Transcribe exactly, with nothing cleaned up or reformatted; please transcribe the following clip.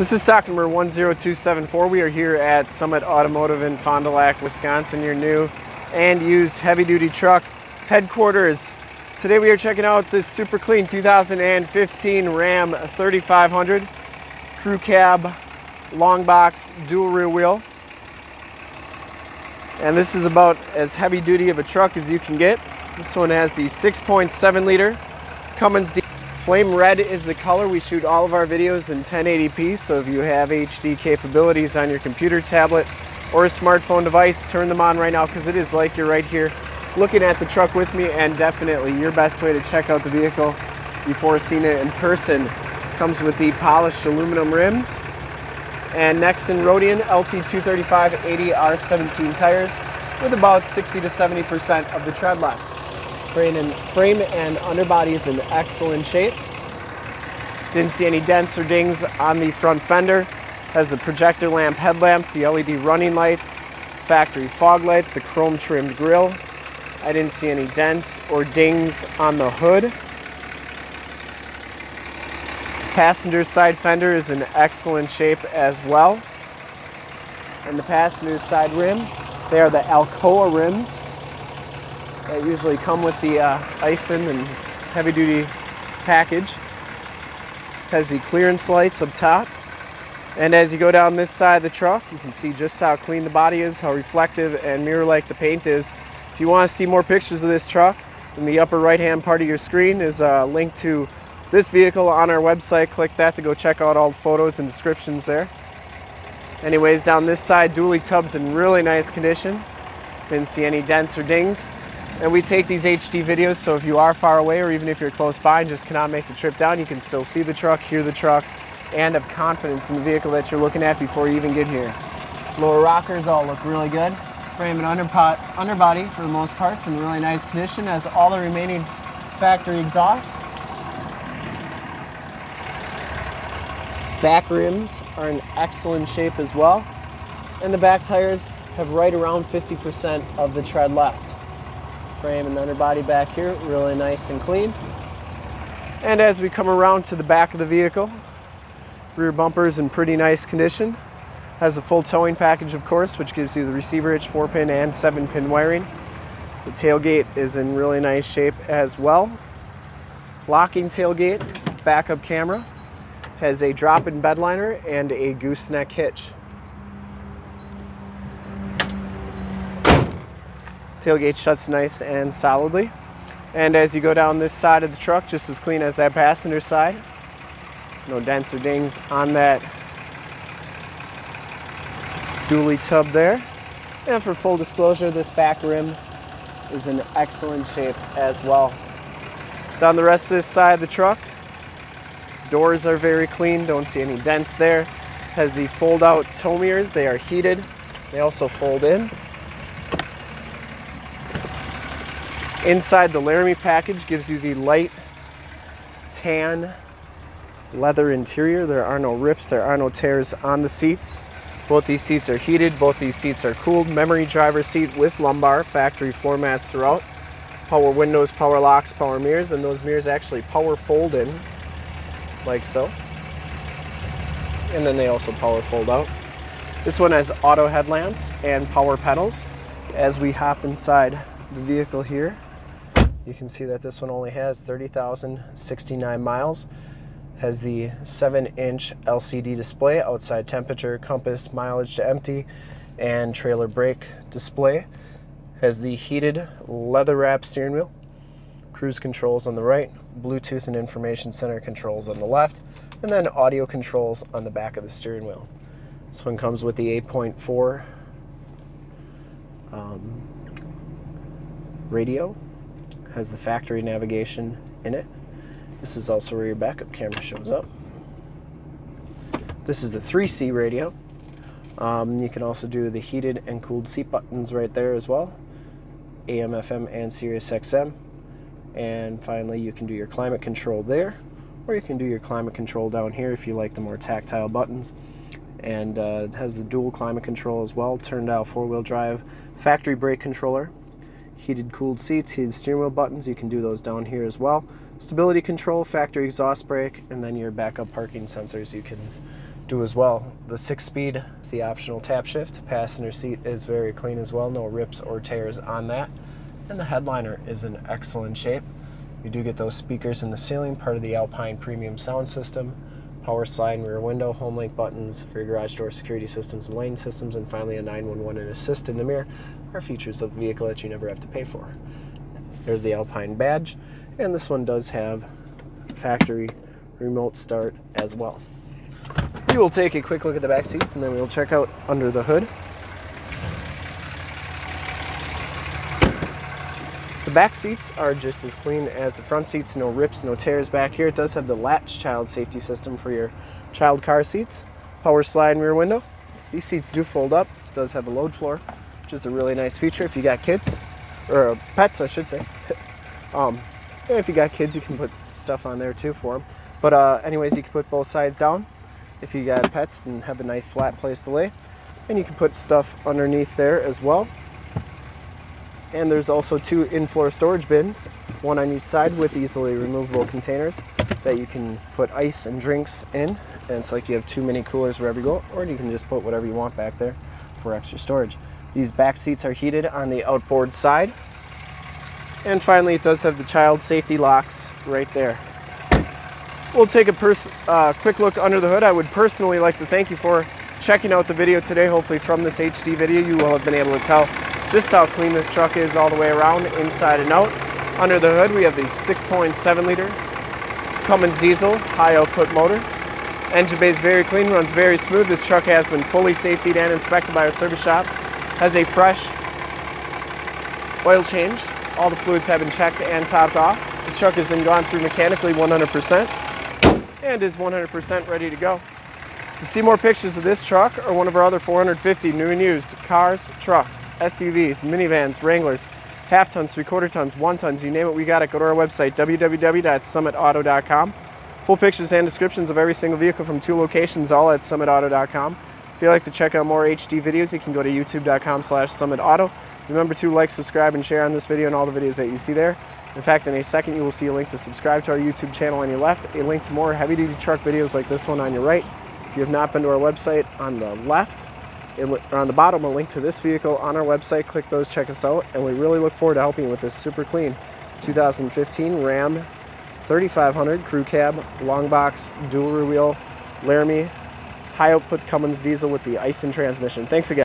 This is stock number one zero two seven four. We are here at Summit Automotive in Fond du Lac, Wisconsin, your new and used heavy-duty truck headquarters. Today we are checking out this super clean two thousand fifteen Ram thirty-five hundred crew cab, long box, dual rear wheel. And this is about as heavy duty of a truck as you can get. This one has the six point seven liter Cummins D. Flame red is the color. We shoot all of our videos in ten eighty p, so if you have H D capabilities on your computer, tablet, or a smartphone device, turn them on right now, because it is like you're right here looking at the truck with me, and definitely your best way to check out the vehicle before seeing it in person. Comes with the polished aluminum rims. And next in Roadian L T two thirty-five eighty R seventeen tires with about sixty to seventy percent of the tread left. Frame and, frame and underbody is in excellent shape. Didn't see any dents or dings on the front fender. Has the projector lamp headlamps, the L E D running lights, factory fog lights, the chrome trimmed grille. I didn't see any dents or dings on the hood. Passenger side fender is in excellent shape as well. And the passenger side rim, they are the Alcoa rims that usually come with the uh, Aisin and heavy duty package. Has the clearance lights up top. And as you go down this side of the truck, you can see just how clean the body is, how reflective and mirror-like the paint is. If you want to see more pictures of this truck, in the upper right-hand part of your screen is a link to this vehicle on our website. Click that to go check out all the photos and descriptions there. Anyways, down this side, dually tubs in really nice condition. Didn't see any dents or dings. And we take these H D videos, so if you are far away or even if you're close by and just cannot make the trip down, you can still see the truck, hear the truck, and have confidence in the vehicle that you're looking at before you even get here. Lower rockers all look really good. Frame and underpot, underbody, for the most part, in really nice condition. Has all the remaining factory exhaust. Back rims are in excellent shape as well, and the back tires have right around fifty percent of the tread left. Frame and underbody back here, really nice and clean. And as we come around to the back of the vehicle, rear bumper is in pretty nice condition. Has a full towing package, of course, which gives you the receiver hitch, four pin and seven pin wiring. The tailgate is in really nice shape as well. Locking tailgate, backup camera. Has a drop-in bed liner and a gooseneck hitch. Tailgate shuts nice and solidly. And as you go down this side of the truck, just as clean as that passenger side. No dents or dings on that dually tub there. And for full disclosure, this back rim is in excellent shape as well. Down the rest of this side of the truck, doors are very clean, don't see any dents there. Has the fold out tow mirrors, they are heated. They also fold in. Inside, the Laramie package gives you the light tan leather interior. There are no rips, there are no tears on the seats. Both these seats are heated, both these seats are cooled. Memory driver seat with lumbar, factory floor mats throughout. Power windows, power locks, power mirrors, and those mirrors actually power fold in, like so, and then they also power fold out. This one has auto headlamps and power pedals. As we hop inside the vehicle here, you can see that this one only has thirty thousand sixty-nine miles. Has the seven inch L C D display, outside temperature, compass, mileage to empty, and trailer brake display. Has the heated leather-wrapped steering wheel. Cruise controls on the right, Bluetooth and information center controls on the left, and then audio controls on the back of the steering wheel. This one comes with the eight point four um, radio, has the factory navigation in it. This is also where your backup camera shows up. This is a three C radio. Um, you can also do the heated and cooled seat buttons right there as well, A M, F M, and Sirius X M. And finally, you can do your climate control there, or you can do your climate control down here if you like the more tactile buttons. And uh, it has the dual climate control as well, turned out four-wheel drive, factory brake controller, heated cooled seats, heated steering wheel buttons, you can do those down here as well. Stability control, factory exhaust brake, and then your backup parking sensors you can do as well. The six-speed, the optional tap shift, passenger seat is very clean as well, no rips or tears on that. And the headliner is in excellent shape. You do get those speakers in the ceiling, part of the Alpine premium sound system, power slide rear window, home link buttons for your garage door security systems and lane systems, and finally a nine one one and assist in the mirror are features of the vehicle that you never have to pay for. There's the Alpine badge, and this one does have factory remote start as well. We will take a quick look at the back seats and then we will check out under the hood. The back seats are just as clean as the front seats, no rips, no tears back here. It does have the latch child safety system for your child car seats, power slide and rear window. These seats do fold up. It does have a load floor, which is a really nice feature if you got kids, or pets I should say. um, and if you got kids you can put stuff on there too for them. But uh, anyways, you can put both sides down. If you got pets, then have a nice flat place to lay. And you can put stuff underneath there as well. And there's also two in-floor storage bins, one on each side with easily removable containers that you can put ice and drinks in. And it's like you have two mini coolers wherever you go, or you can just put whatever you want back there for extra storage. These back seats are heated on the outboard side. And finally, it does have the child safety locks right there. We'll take a pers uh, quick look under the hood. I would personally like to thank you for checking out the video today. Hopefully from this H D video, you will have been able to tell just how clean this truck is all the way around, inside and out. Under the hood, we have the six point seven liter Cummins diesel high output motor. Engine bay is very clean, runs very smooth. This truck has been fully safetied and inspected by our service shop. Has a fresh oil change. All the fluids have been checked and topped off. This truck has been gone through mechanically one hundred percent. And is one hundred percent ready to go. To see more pictures of this truck or one of our other four hundred fifty new and used cars, trucks, S U Vs, minivans, Wranglers, half tons, three quarter tons, one tons, you name it, we got it. Go to our website, w w w dot summit auto dot com. Full pictures and descriptions of every single vehicle from two locations, all at summit auto dot com. If you'd like to check out more H D videos, you can go to youtube dot com slash summit auto. Remember to like, subscribe, and share on this video and all the videos that you see there. In fact, in a second, you will see a link to subscribe to our YouTube channel on your left, a link to more heavy-duty truck videos like this one on your right. If you have not been to our website, on the left, or on the bottom, a link to this vehicle on our website. Click those, check us out, and we really look forward to helping you with this super clean two thousand fifteen Ram thirty-five hundred Crew Cab, long box, dual rear wheel, Laramie, high output Cummins diesel with the Aisin transmission. Thanks again.